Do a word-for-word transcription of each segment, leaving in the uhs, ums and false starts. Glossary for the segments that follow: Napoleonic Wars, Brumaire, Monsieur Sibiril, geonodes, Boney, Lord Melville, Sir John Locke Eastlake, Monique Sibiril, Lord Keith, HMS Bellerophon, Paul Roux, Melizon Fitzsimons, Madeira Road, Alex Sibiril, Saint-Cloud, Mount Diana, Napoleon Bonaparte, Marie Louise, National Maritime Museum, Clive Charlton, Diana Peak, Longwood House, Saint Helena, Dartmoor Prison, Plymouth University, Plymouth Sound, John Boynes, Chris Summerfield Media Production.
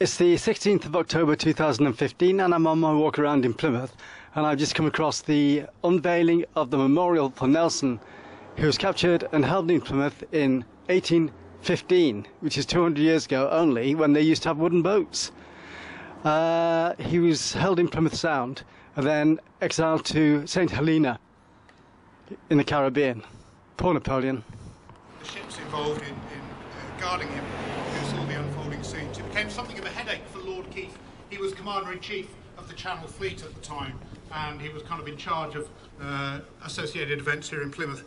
It's the sixteenth of October two thousand fifteen and I'm on my walk around in Plymouth, and I've just come across the unveiling of the memorial for Nelson, who was captured and held in Plymouth in eighteen fifteen, which is two hundred years ago only, when they used to have wooden boats. Uh, he was held in Plymouth Sound and then exiled to Saint Helena in the Caribbean. Poor Napoleon. The ships involved in, in uh, guarding him, who saw the unfolding scenes. It became something of a headache for Lord Keith. He was Commander-in-Chief of the Channel Fleet at the time, and he was kind of in charge of uh, associated events here in Plymouth.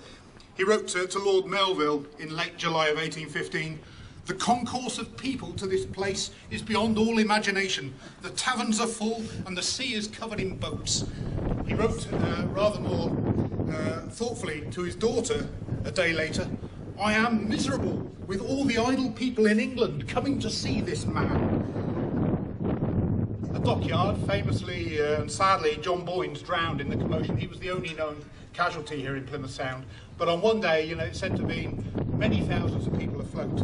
He wrote to, to Lord Melville in late July of eighteen fifteen, "The concourse of people to this place is beyond all imagination. The taverns are full and the sea is covered in boats." He wrote uh, rather more uh, thoughtfully to his daughter a day later, "I am miserable with all the idle people in England coming to see this man." The dockyard, famously uh, and sadly, John Boynes drowned in the commotion. He was the only known casualty here in Plymouth Sound. But on one day, you know, it's said to be many thousands of people afloat.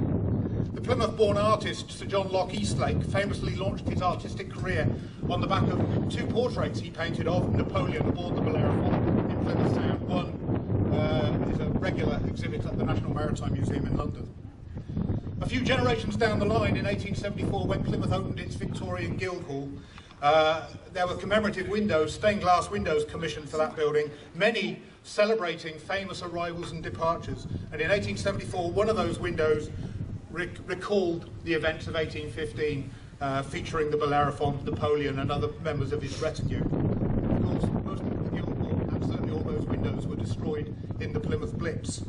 The Plymouth-born artist Sir John Locke Eastlake famously launched his artistic career on the back of two portraits he painted of Napoleon aboard the Bellerophon in Plymouth Sound. One uh, is a regular exhibit at the National Maritime Museum in London. A few generations down the line, in eighteen seventy-four, when Plymouth opened its Victorian Guildhall, uh, there were commemorative windows, stained glass windows commissioned for that building, many celebrating famous arrivals and departures. And in eighteen seventy-four, one of those windows recalled the events of eighteen fifteen, uh, featuring the Bellerophon, Napoleon and other members of his retinue. Of course, most of the Guildhall and certainly all those windows were destroyed in the Plymouth Blitz.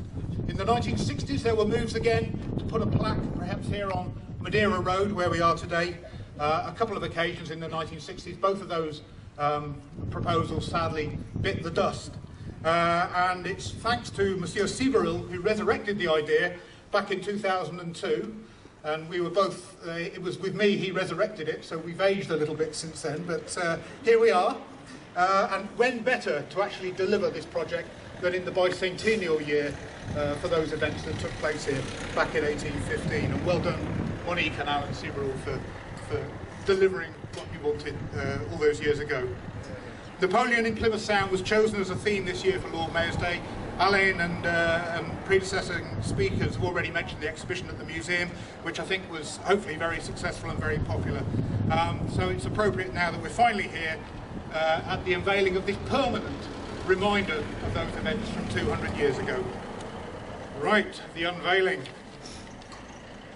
In the nineteen sixties there were moves again to put a plaque perhaps here on Madeira Road where we are today. Uh, a couple of occasions in the nineteen sixties, both of those um, proposals sadly bit the dust. Uh, and it's thanks to Monsieur Sibiril, who resurrected the idea back in two thousand two, and we were both, uh, it was with me he resurrected it, so we've aged a little bit since then, but uh, here we are, uh, and when better to actually deliver this project than in the bicentennial year uh, for those events that took place here back in eighteen fifteen, and well done Monique and Alex Sibiril for, for delivering what you wanted uh, all those years ago. Napoleon in Plymouth Sound was chosen as a theme this year for Lord Mayor's Day. Alain and, uh, and predecessor speakers have already mentioned the exhibition at the museum, which I think was hopefully very successful and very popular. Um, so it's appropriate now that we're finally here uh, at the unveiling of this permanent reminder of those events from two hundred years ago. Right, the unveiling.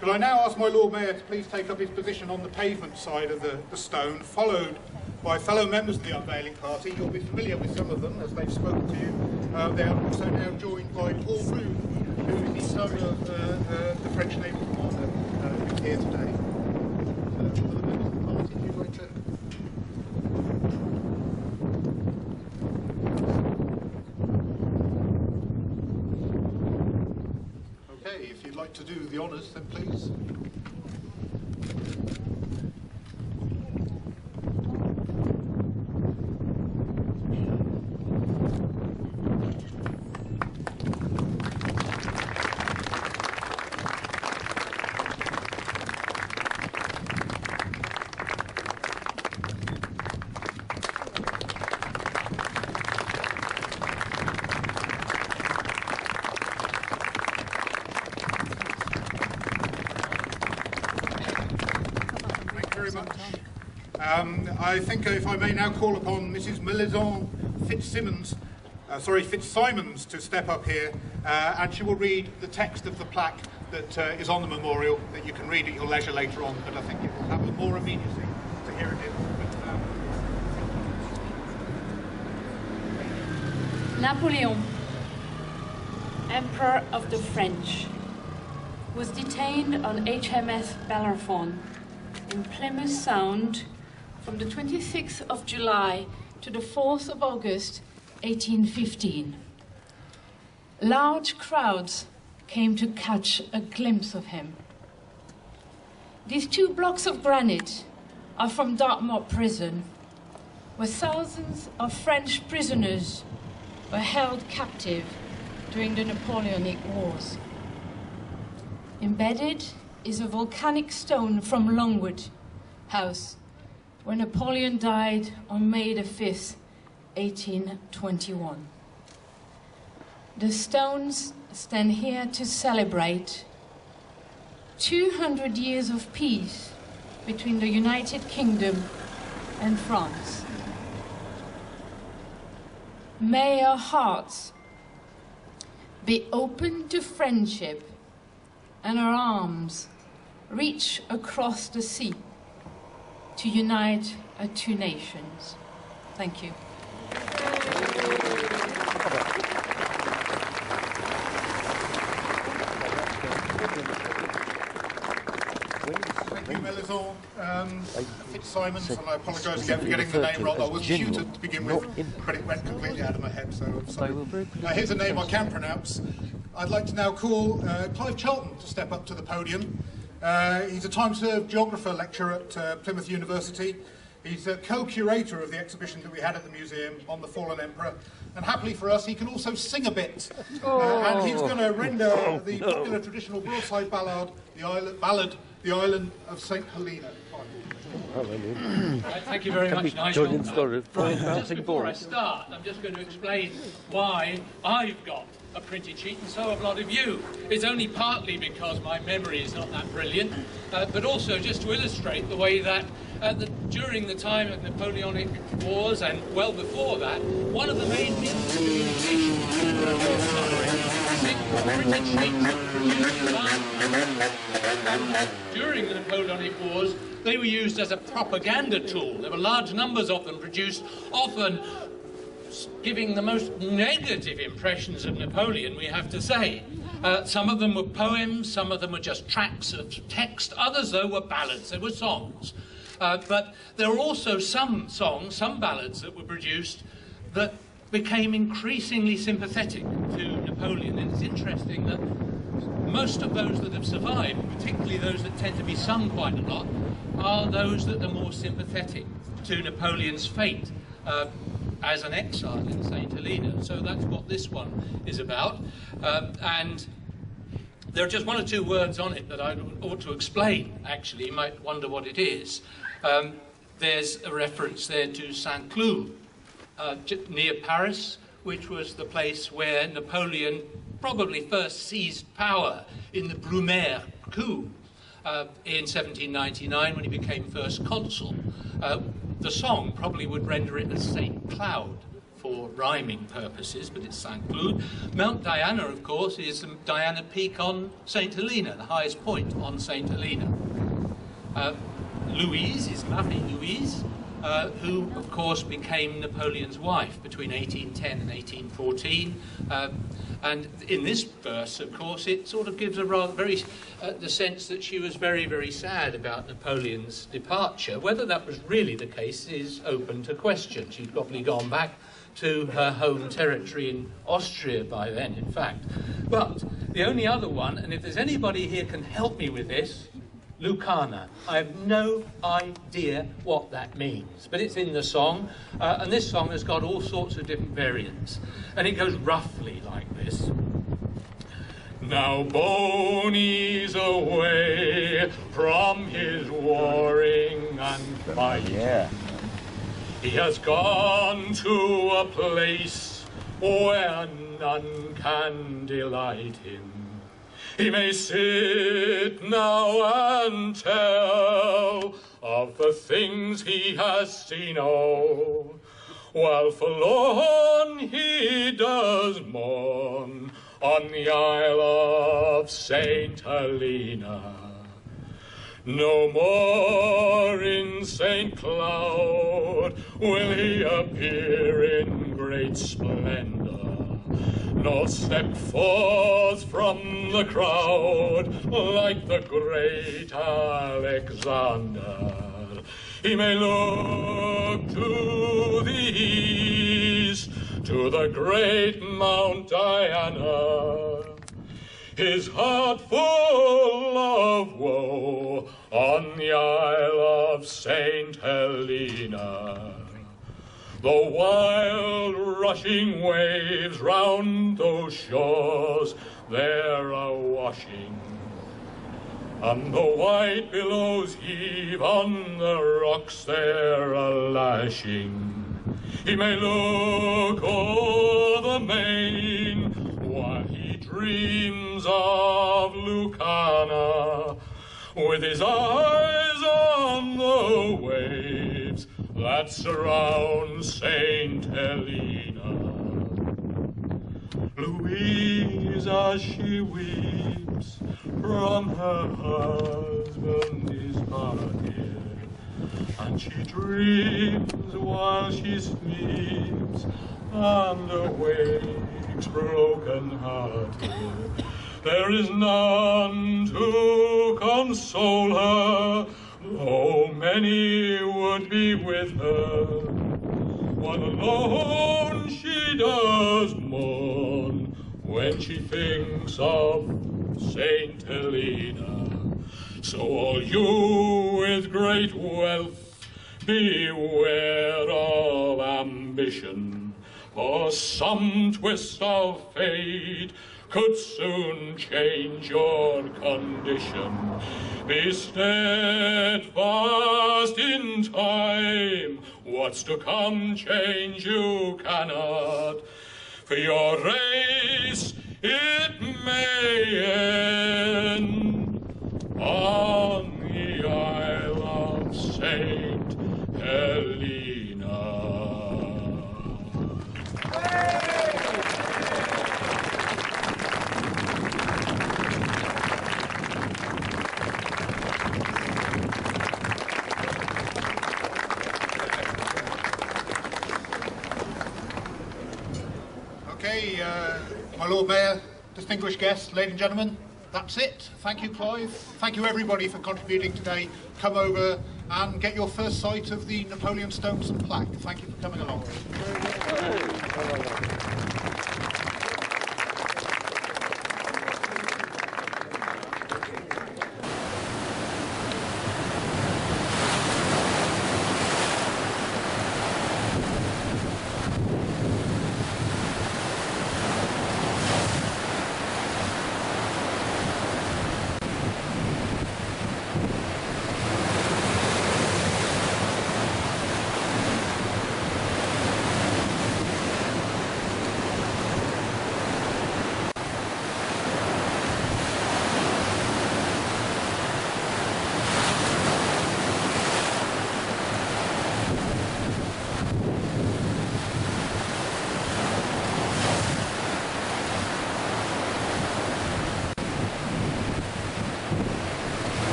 Could I now ask my Lord Mayor to please take up his position on the pavement side of the, the stone, followed by fellow members of the unveiling party. You'll be familiar with some of them as they've spoken to you. Uh, they are also now joined by Paul Roux, who is the son of uh, uh, the French naval commander uh, who's here today. So, for the members of the party, would you like to? Okay, if you'd like to do the honours, then please. I think, if I may now call upon Missus Melizon Fitzsimons, uh, sorry, Fitzsimons, to step up here, uh, and she will read the text of the plaque that uh, is on the memorial, that you can read at your leisure later on, but I think it will have more immediacy to hear it in. Napoleon, Emperor of the French, was detained on H M S Bellerophon in Plymouth Sound from the twenty-sixth of July to the fourth of August, eighteen fifteen. Large crowds came to catch a glimpse of him. These two blocks of granite are from Dartmoor Prison, where thousands of French prisoners were held captive during the Napoleonic Wars. Embedded is a volcanic stone from Longwood House, where Napoleon died on May the fifth, eighteen twenty-one. The stones stand here to celebrate two hundred years of peace between the United Kingdom and France. May our hearts be open to friendship and our arms reach across the sea to unite our two nations. Thank you. Melizon um, Fitzsimons, and I apologise again for getting the name wrong. I was tutored to begin with, but it went completely out of my head, so I'm sorry. Now, here's a name I can pronounce. I'd like to now call uh, Clive Charlton to step up to the podium. Uh, he's a time-served geographer lecturer at uh, Plymouth University. He's a co-curator of the exhibition that we had at the museum on the fallen emperor. And happily for us, he can also sing a bit. Oh. Uh, and he's going to render oh, the no. popular traditional broadside ballad, the island, ballad, The Island of Saint Helena. Right, thank you very Can much, Nigel. Uh, Brian, just before I start, I'm just going to explain why I've got a printed sheet and so have a lot of you. It's only partly because my memory is not that brilliant, uh, but also just to illustrate the way that uh, the, during the time of the Napoleonic Wars and well before that, one of the main means of communication printed sheets. During the Napoleonic Wars, they were used as a propaganda tool. There were large numbers of them produced, often giving the most negative impressions of Napoleon, we have to say. Uh, some of them were poems, some of them were just tracts of text, others, though, were ballads, they were songs. Uh, but there were also some songs, some ballads that were produced that became increasingly sympathetic to Napoleon. And it's interesting that most of those that have survived, particularly those that tend to be sung quite a lot, are those that are more sympathetic to Napoleon's fate uh, as an exile in Saint Helena. So that's what this one is about. Um, and there are just one or two words on it that I ought to explain, actually. You might wonder what it is. Um, there's a reference there to Saint-Cloud, uh, near Paris, which was the place where Napoleon probably first seized power in the Brumaire coup uh, in seventeen ninety-nine when he became first consul. Uh, The song probably would render it as Saint-Cloud for rhyming purposes, but it's Saint-Cloud. Mount Diana, of course, is Diana Peak on Saint Helena, the highest point on Saint Helena. Uh, Louise is Marie Louise, uh, who, of course, became Napoleon's wife between eighteen ten and eighteen fourteen. Uh, and in this verse, of course, it sort of gives a rather very, uh, the sense that she was very, very sad about Napoleon's departure. Whether that was really the case is open to question. She'd probably gone back to her home territory in Austria by then, in fact. But the only other one, and if there's anybody here can help me with this, Lucana. I have no idea what that means, but it's in the song, uh, and this song has got all sorts of different variants, and it goes roughly like this. Now Boney's away from his warring and fighting. Yeah. He has gone to a place where none can delight him. He may sit now and tell of the things he has seen, oh, while forlorn he does mourn on the Isle of Saint Helena. No more in Saint Cloud will he appear in great splendour, nor step forth from the crowd like the great Alexander. He may look to the east, to the great Mount Diana, his heart full of woe on the Isle of Saint Helena. The wild rushing waves round those shores there are washing, And the white billows heave on the rocks, they're a-lashing. He may look o'er the main, while he dreams of Lucana, with his eyes on the waves that surround Saint Helena. Louise, as she weeps, from her husband is parted, and she dreams while she sleeps, and awakes broken-hearted. There is none to console her, though many would be with her. One alone she does mourn, when she thinks of Saint Helena. So all you with great wealth, beware of ambition, for some twist of fate could soon change your condition. Be steadfast in time, what's to come change you cannot, for your race it may end on the Isle of Saint Helena. Okay, uh, my Lord Mayor, distinguished guests, ladies and gentlemen, that's it. Thank you, Clive. Thank you, everybody, for contributing today. Come over and get your first sight of the Napoleon Stones and plaque. Thank you for coming along.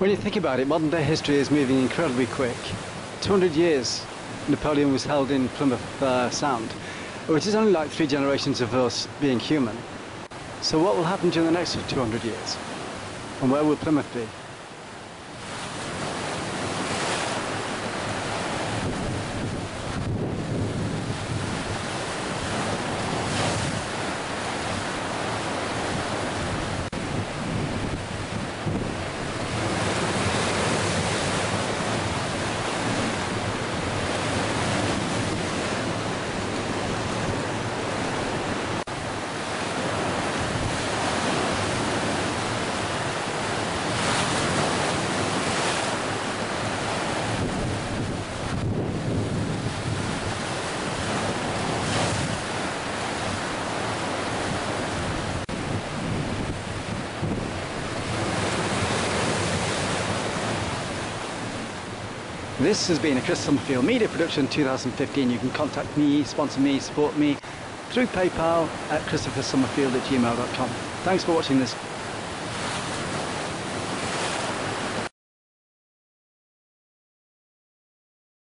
When you think about it, modern day history is moving incredibly quick. two hundred years Napoleon was held in Plymouth uh, Sound, which is only like three generations of us being human. So what will happen during the next two hundred years? And where will Plymouth be? This has been a Chris Summerfield Media Production two thousand fifteen. You can contact me, sponsor me, support me through PayPal at christophersummerfield at gmail dot com. Thanks for watching this.